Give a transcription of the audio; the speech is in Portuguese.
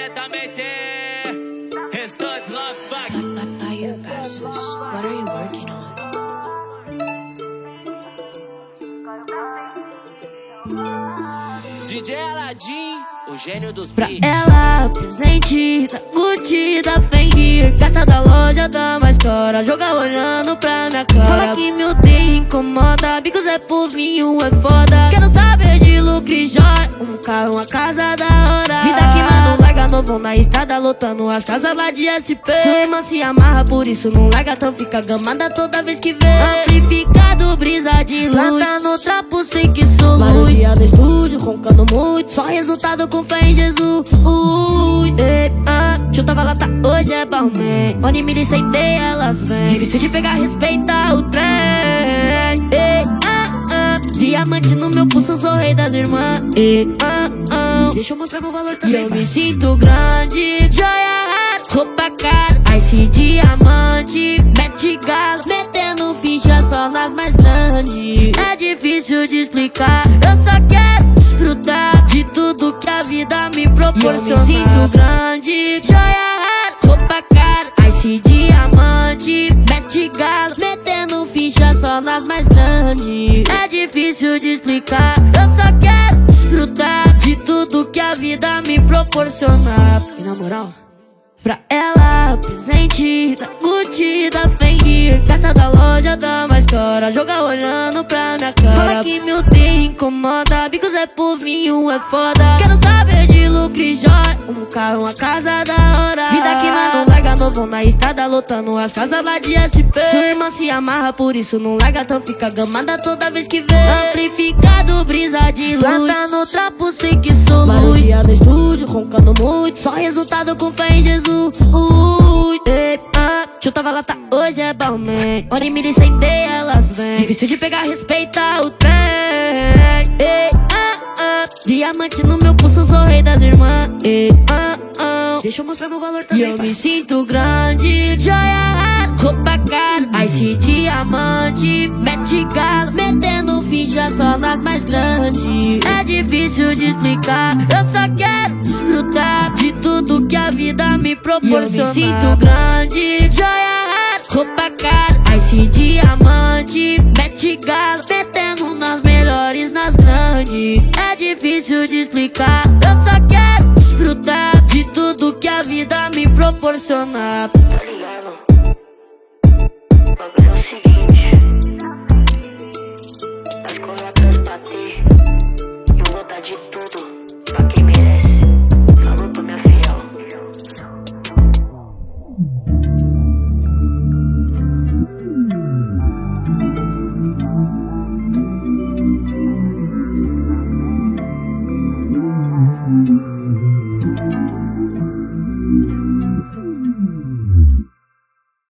diretamente. Restantes love back. Bahia Passos, what are you working on? DJ Aladin, o gênio dos beats. Pra ela, presente da Gucci, da Fendi, gata da loja da mais cara, joga olhando pra minha cara. Fala que me odeia, incomoda, bicos é por mim, é foda. Quero saber de lucro, joia, um carro, uma casa da hora. Vida que mano, larga novão na estrada, lotando as casas lá de SP. Sua irmã se amarra, por isso não larga, tão fica gamada toda vez que vê. Amplificado, brisa de luz, lata no trapo sem que soluz. Barulho do estúdio, roncando muito, só resultado com fé em Jesus. Chutava lata, hoje é barman. Oni mira e sentei, elas vêm. Difícil de pegar, respeita o trem. Diamante no meu pulso, sou rei das irmãs. Deixa eu mostrar meu valor também. E eu me sinto grande, joia rara, roupa cara, ice diamante, mete galo, metendo ficha só nas mais grandes. É difícil de explicar, eu só quero desfrutar de tudo que a vida me proporciona. E eu me sinto grande, joia rara, roupa cara, ice diamante, mete galo, metendo ficha só nas mais grandes. É difícil de explicar, eu só quero desfrutar de tudo que a vida me proporcionar. E na moral, pra ela, presente da Gucci, da Fendi, gata da loja da mais cara, joga olhando pra minha cara. Fala que me odeia, incomoda, bicos é por mim, é foda. Quero saber de lucro e joia, um carro, uma casa da hora. Vida que mano, larga novão na estrada, lotando as casas lá de SP. Sua irmã se amarra, por isso não larga, tão fica gamada toda vez que vê. Amplificado, brisa de luz, lata no trapo sem que soluz. Barulho do estúdio, roncando muito, só resultado com fé em Jesus. Chutava lata, hoje é barman. Oni mira e sentei, elas vêm. Difícil de pegar, respeita o trem. Diamante no meu pulso, sou rei das irmãs. Deixa eu mostrar meu valor também. E eu me sinto grande, joia, roupa cara, ice diamante, mete galo, metendo ficha só nas mais grandes. É difícil de explicar, eu só quero desfrutar de tudo que a vida me proporciona. E eu me sinto grande, joia, roupa cara, ice diamante, mete galo, metendo nas melhores, nas grandes. É difícil de explicar, eu só quero desfrutar de tudo que a vida me proporciona.